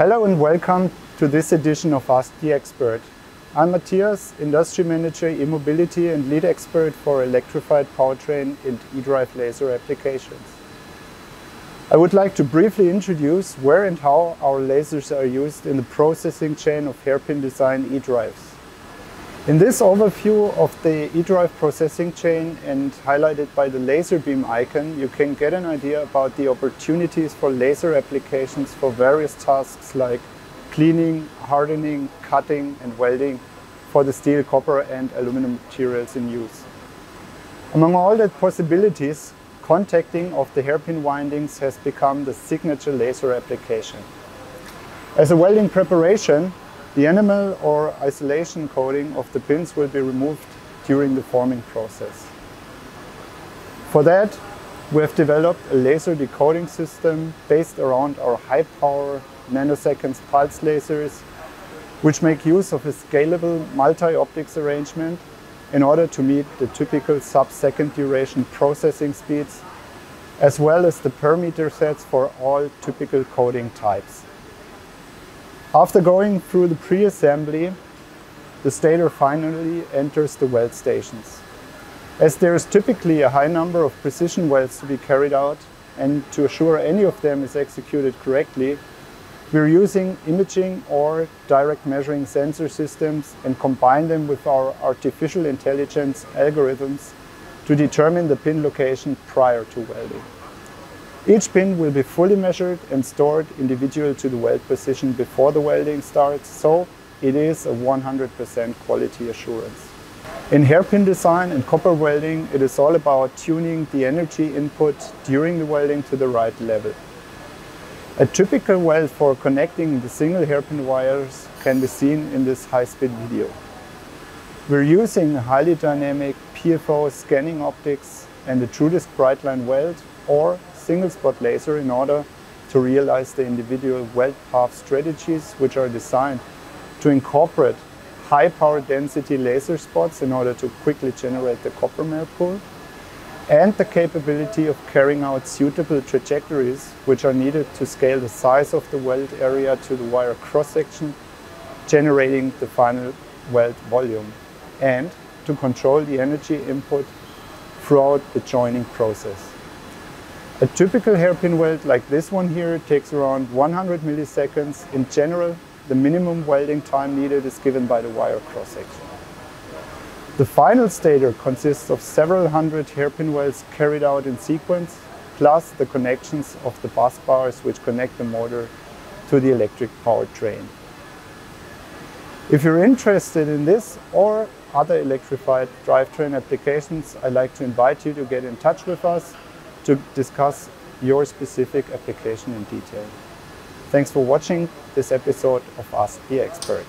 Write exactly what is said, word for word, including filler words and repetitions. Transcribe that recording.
Hello and welcome to this edition of Ask the Expert. I'm Matthias, Industry Manager e-mobility and lead expert for electrified powertrain and e-drive laser applications. I would like to briefly introduce where and how our lasers are used in the processing chain of hairpin design e-drives. In this overview of the e-drive processing chain and highlighted by the laser beam icon, you can get an idea about the opportunities for laser applications for various tasks like cleaning, hardening, cutting and welding for the steel, copper and aluminum materials in use. Among all the possibilities, contacting of the hairpin windings has become the signature laser application. As a welding preparation, the enamel or isolation coating of the pins will be removed during the forming process. For that, we have developed a laser decoding system based around our high-power nanoseconds pulse lasers, which make use of a scalable multi-optics arrangement in order to meet the typical sub-second duration processing speeds, as well as the parameter sets for all typical coating types. After going through the pre-assembly, the stator finally enters the weld stations. As there is typically a high number of precision welds to be carried out, and to assure any of them is executed correctly, we're using imaging or direct measuring sensor systems and combine them with our artificial intelligence algorithms to determine the pin location prior to welding. Each pin will be fully measured and stored individual to the weld position before the welding starts, so it is a one hundred percent quality assurance. In hairpin design and copper welding, it is all about tuning the energy input during the welding to the right level. A typical weld for connecting the single hairpin wires can be seen in this high-speed video. We're using a highly dynamic P F O scanning optics and the TruDisk Brightline weld or single spot laser in order to realize the individual weld path strategies, which are designed to incorporate high power density laser spots in order to quickly generate the copper melt pool, and the capability of carrying out suitable trajectories which are needed to scale the size of the weld area to the wire cross-section, generating the final weld volume, and to control the energy input throughout the joining process. A typical hairpin weld like this one here takes around one hundred milliseconds. In general, the minimum welding time needed is given by the wire cross-section. The final stator consists of several hundred hairpin welds carried out in sequence, plus the connections of the bus bars which connect the motor to the electric powertrain. If you're interested in this or other electrified drivetrain applications, I'd like to invite you to get in touch with us to discuss your specific application in detail. Thanks for watching this episode of Ask the Expert.